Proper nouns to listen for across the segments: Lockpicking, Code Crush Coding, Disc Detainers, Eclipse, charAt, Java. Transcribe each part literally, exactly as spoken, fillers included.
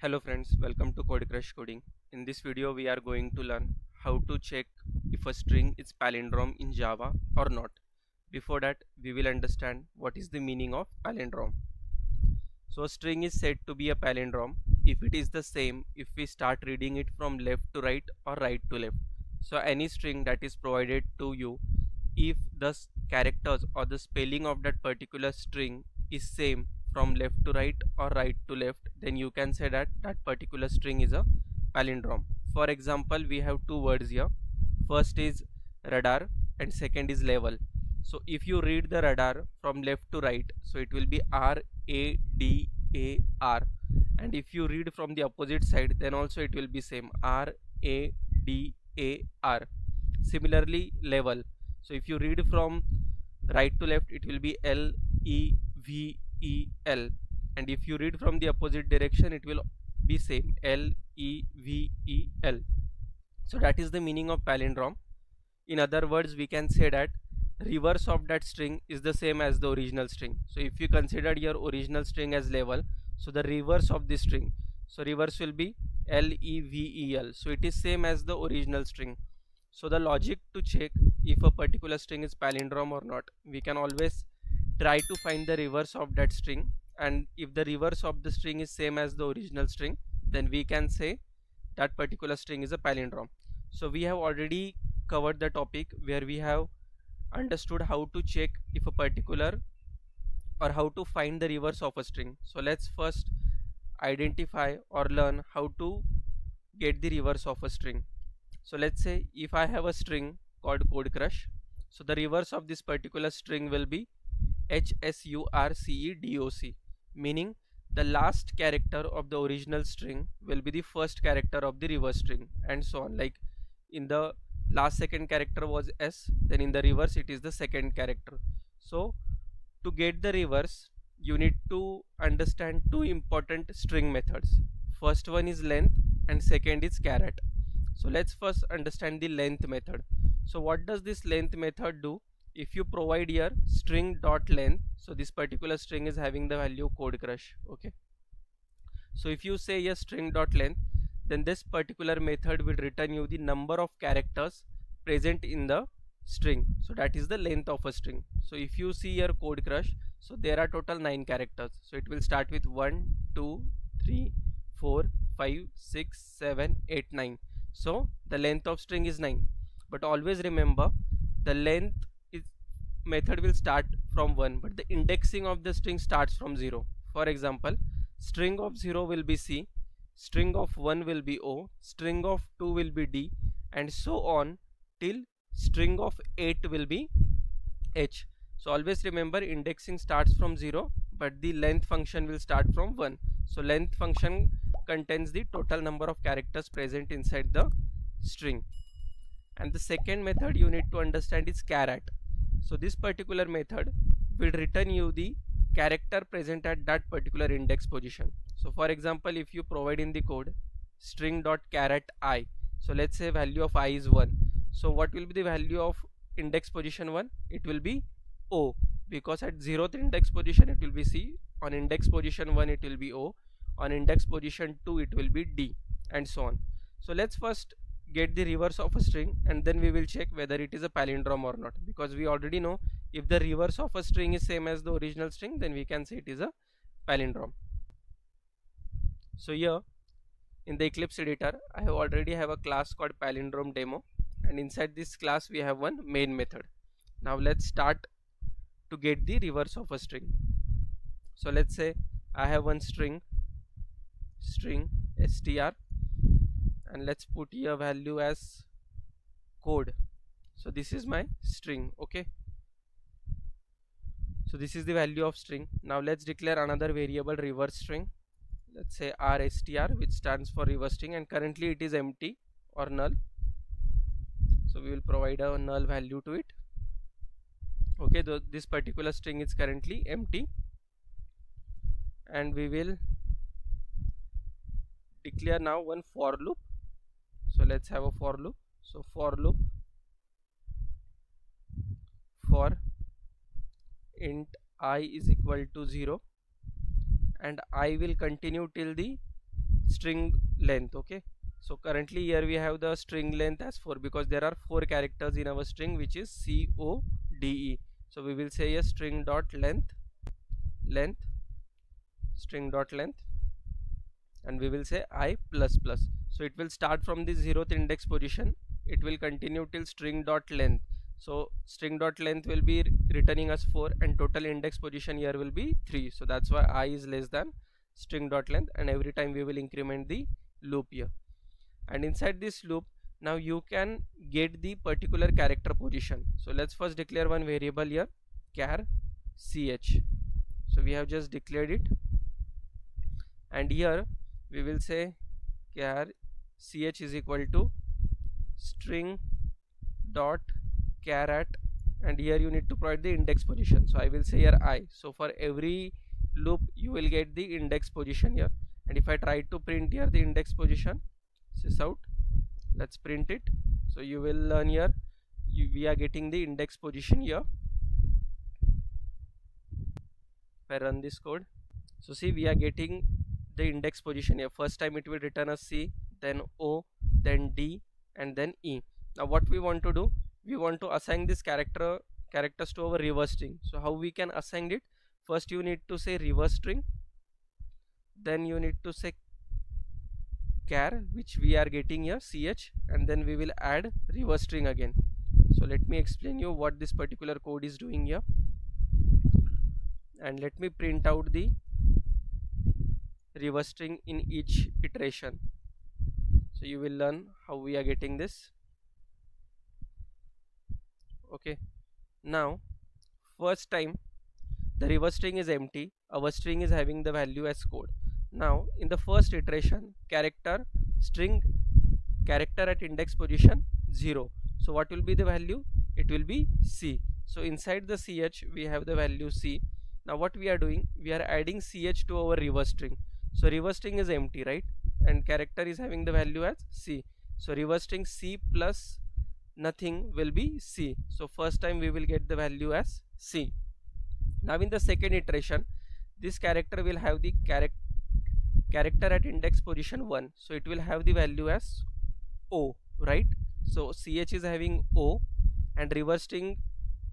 Hello friends, welcome to Code Crush Coding. In this video we are going to learn how to check if a string is palindrome in Java or not. Before that we will understand what is the meaning of palindrome. So a string is said to be a palindrome if it is the same if we start reading it from left to right or right to left. So any string that is provided to you, if the characters or the spelling of that particular string is same from left to right or right to left, then you can say that that particular string is a palindrome. For example, we have two words here. First is radar and second is level. So if you read the radar from left to right, so it will be R A D A R, and if you read from the opposite side, then also it will be same, R A D A R. Similarly level, so if you read from right to left, it will be L E V E L, and if you read from the opposite direction, it will be same, L E V E L. So that is the meaning of palindrome. In other words, we can say that reverse of that string is the same as the original string. So if you consider your original string as level, so the reverse of this string, so reverse will be L E V E L, so it is same as the original string. So the logic to check if a particular string is palindrome or not, we can always try to find the reverse of that string, and if the reverse of the string is same as the original string, then we can say that particular string is a palindrome. So we have already covered the topic where we have understood how to check if a particular or how to find the reverse of a string. So let's first identify or learn how to get the reverse of a string. So let's say if I have a string called Code Crush, so the reverse of this particular string will be H S U R C E D O C, meaning the last character of the original string will be the first character of the reverse string, and so on. Like in the last second character was S, then in the reverse it is the second character. So to get the reverse, you need to understand two important string methods. First one is length and second is caret. So let's first understand the length method. So what does this length method do? If you provide here string dot length, so this particular string is having the value Code Crush, okay. So if you say yes string dot length, then this particular method will return you the number of characters present in the string. So that is the length of a string. So if you see your Code Crush, so there are total nine characters. So it will start with one, two, three, four, five, six, seven, eight, nine. So the length of string is nine. But always remember, the length is method will start from one, but the indexing of the string starts from zero. For example, string of zero will be C, string of one will be O, string of two will be D, and so on till string of eight will be H. So always remember, indexing starts from zero, but the length function will start from one. So length function contains the total number of characters present inside the string. And the second method you need to understand is caret. So this particular method will return you the character present at that particular index position. So for example, if you provide in the code string dot caret I, so let's say value of I is one, so what will be the value of index position one? It will be O, because at zeroth index position it will be C, on index position one it will be O, on index position two it will be D, and so on. So let's first get the reverse of a string, and then we will check whether it is a palindrome or not, because we already know if the reverse of a string is same as the original string, then we can say it is a palindrome. So here in the Eclipse editor, I have already have a class called palindrome demo, and inside this class we have one main method. Now let's start to get the reverse of a string. So let's say I have one string, string str, and let's put here value as code. So this is my string, okay. So this is the value of string. Now let's declare another variable reverse string. Let's say R S T R, which stands for reverse string, and currently it is empty or null. So we will provide a null value to it. Okay, though this particular string is currently empty, and we will declare now one for loop. So let's have a for loop. So for loop int I is equal to zero, and I will continue till the string length. Okay, so currently here we have the string length as four, because there are four characters in our string, which is C O D E. So we will say a string dot length length string dot length, and we will say I plus plus. So it will start from the zeroth index position, it will continue till string dot length. So string dot length will be returning as four, and total index position here will be three. So that's why I is less than string dot length, and every time we will increment the loop here. And inside this loop, now you can get the particular character position. So let's first declare one variable here, char ch. So we have just declared it, and here we will say char ch is equal to string dot carat, and here you need to provide the index position. So I will say here I. So for every loop you will get the index position here, and if I try to print here the index position, this out, let's print it. So you will learn here you, we are getting the index position here. If I run this code, so see, we are getting the index position here. First time it will return a C, then O, then D, and then E. Now what we want to do, we want to assign this character characters to our reverse string. So how we can assign it? First you need to say reverse string, then you need to say char, which we are getting here ch, and then we will add reverse string again. So let me explain you what this particular code is doing here, and let me print out the reverse string in each iteration. So you will learn how we are getting this. Okay, now first time the reverse string is empty, our string is having the value as code. Now in the first iteration, character string character at index position zero, so what will be the value? It will be C. So inside the ch we have the value C. Now what we are doing, we are adding ch to our reverse string. So reverse string is empty, right, and character is having the value as C. So reverse string C plus nothing will be C. So first time we will get the value as C. Now in the second iteration, this character will have the character character at index position one, so it will have the value as O, right? So ch is having O, and reverse string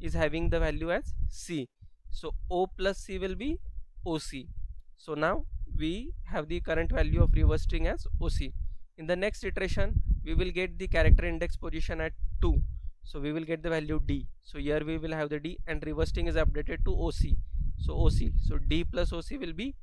is having the value as C. So O plus C will be O C. So now we have the current value of reverse string as O C. In the next iteration, we will get the character index position at two, so we will get the value D. So here we will have the D, and reverse string is updated to O C. So O C, so D plus O C will be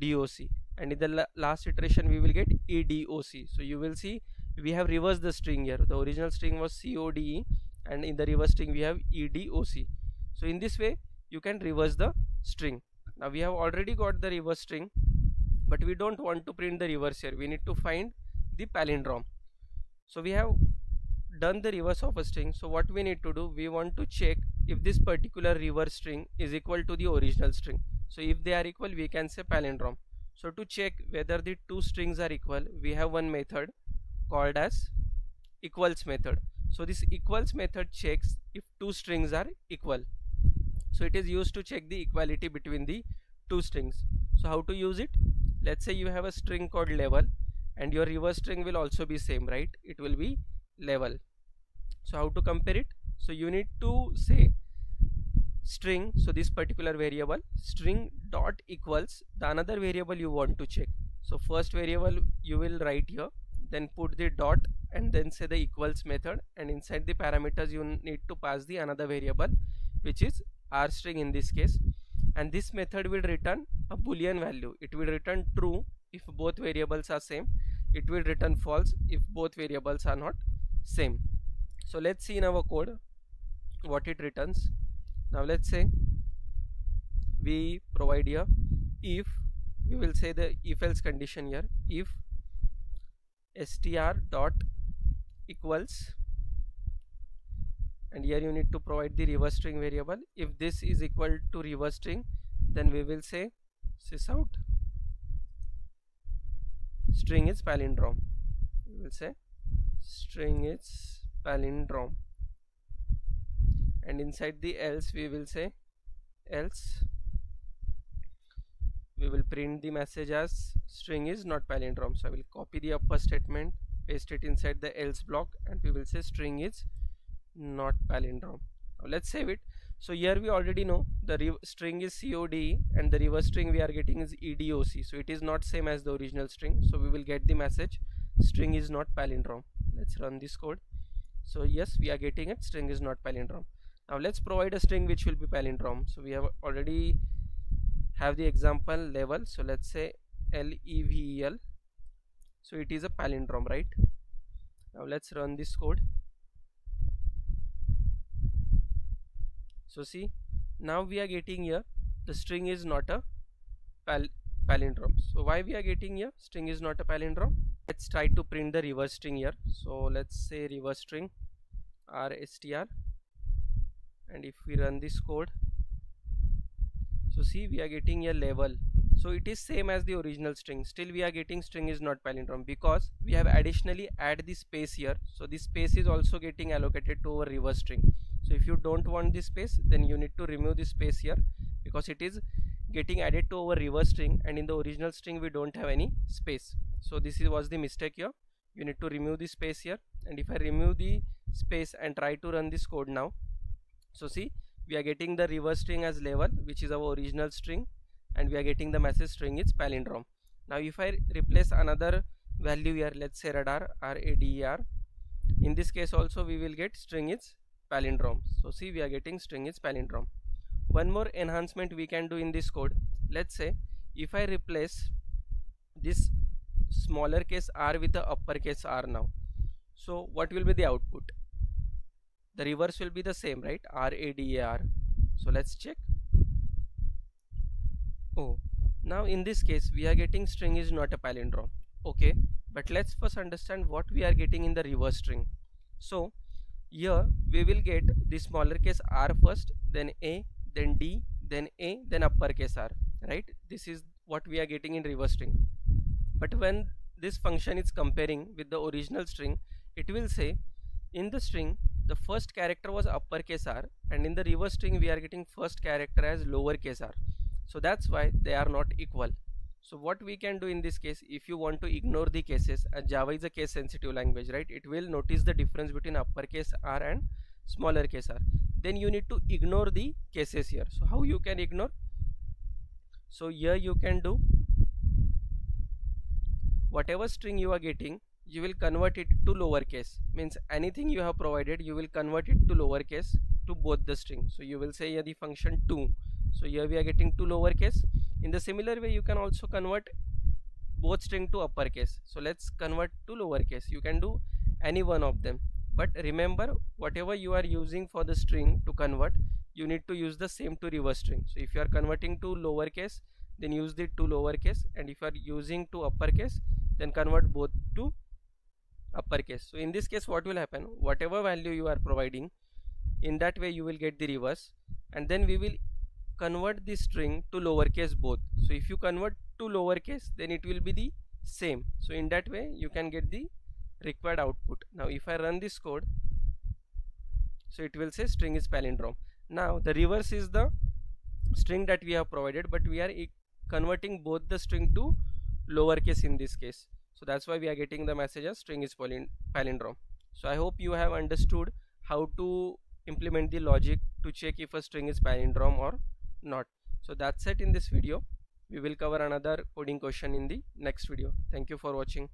D O C. And in the la last iteration we will get E D O C. So you will see we have reversed the string here. The original string was C O D E, and in the reverse string we have E D O C. So in this way you can reverse the string. Now we have already got the reverse string, but we don't want to print the reverse here. We need to find the palindrome. So we have done the reverse of a string. So what we need to do, we want to check if this particular reverse string is equal to the original string. So if they are equal, we can say palindrome. So to check whether the two strings are equal, we have one method called as equals method. So this equals method checks if two strings are equal. So it is used to check the equality between the two strings. So how to use it? Let's say you have a string called level, and your reverse string will also be same, right? It will be level. So how to compare it? So you need to say string, so this particular variable string dot equals the another variable you want to check. So first variable you will write here, then put the dot, and then say the equals method, and inside the parameters you need to pass the another variable, which is r string in this case, and this method will return a boolean value. It will return true if both variables are same, it will return false if both variables are not same. So let's see in our code what it returns. Now let's say we provide here if, we will say the if else condition here, if str dot equals, and here you need to provide the reverse string variable. If this is equal to reverse string, then we will say sysout string is palindrome. We will say string is palindrome, and inside the else we will say else we will print the message as string is not palindrome. So I will copy the upper statement, paste it inside the else block, and we will say string is not palindrome. Now let's save it. So here we already know the string is C O D E and the reverse string we are getting is E D O C. So it is not same as the original string. So we will get the message string is not palindrome. Let's run this code. So yes, we are getting it, string is not palindrome. Now let's provide a string which will be palindrome. So we have already have the example level. So let's say L E V E L. So it is a palindrome, right? Now let's run this code. So see, now we are getting here the string is not a pal palindrome. So why we are getting here string is not a palindrome? Let's try to print the reverse string here. So let's say reverse string R S T R, and if we run this code, so see we are getting a level. So it is same as the original string, still we are getting string is not palindrome because we have additionally add the space here. So this space is also getting allocated to our reverse string. So if you don't want this space, then you need to remove this space here because it is getting added to our reverse string, and in the original string we don't have any space. So this is, was the mistake here. You need to remove the space here, and if I remove the space and try to run this code now, so see we are getting the reverse string as level, which is our original string, and we are getting the message string is palindrome. Now if I replace another value here, let's say radar, R A D E R, in this case also we will get string is palindrome. So see we are getting string is palindrome. One more enhancement we can do in this code. Let's say if I replace this smaller case r with the uppercase R now, so what will be the output? The reverse will be the same, right? R A D A R. So let's check. Oh, now in this case we are getting string is not a palindrome. Okay, but let's first understand what we are getting in the reverse string. So here we will get the smaller case r first, then A, then D, then A, then uppercase R, right? This is what we are getting in reverse string. But when this function is comparing with the original string, it will say in the string the first character was uppercase R, and in the reverse string we are getting first character as lowercase r. So that's why they are not equal. So what we can do in this case, if you want to ignore the cases, and Java is a case sensitive language, right? It will notice the difference between uppercase R and smaller case r. Then you need to ignore the cases here. So how you can ignore? So here you can do whatever string you are getting, you will convert it to lowercase. Means anything you have provided, you will convert it to lowercase to both the string. So you will say here the function two. So here we are getting two lowercase. In the similar way, you can also convert both string to uppercase. So let's convert to lowercase. You can do any one of them. But remember, whatever you are using for the string to convert, you need to use the same to reverse string. So if you are converting to lowercase, then use the to lowercase. And if you are using to uppercase, then convert both to uppercase. So in this case, what will happen? Whatever value you are providing, in that way you will get the reverse. And then we will convert the string to lowercase both. So if you convert to lowercase, then it will be the same. So in that way you can get the required output. Now if I run this code, so it will say string is palindrome. Now the reverse is the string that we have provided, but we are e converting both the string to lowercase in this case. So that's why we are getting the message as string is palindrome. So I hope you have understood how to implement the logic to check if a string is palindrome or not. So that's it in this video. We will cover another coding question in the next video. Thank you for watching.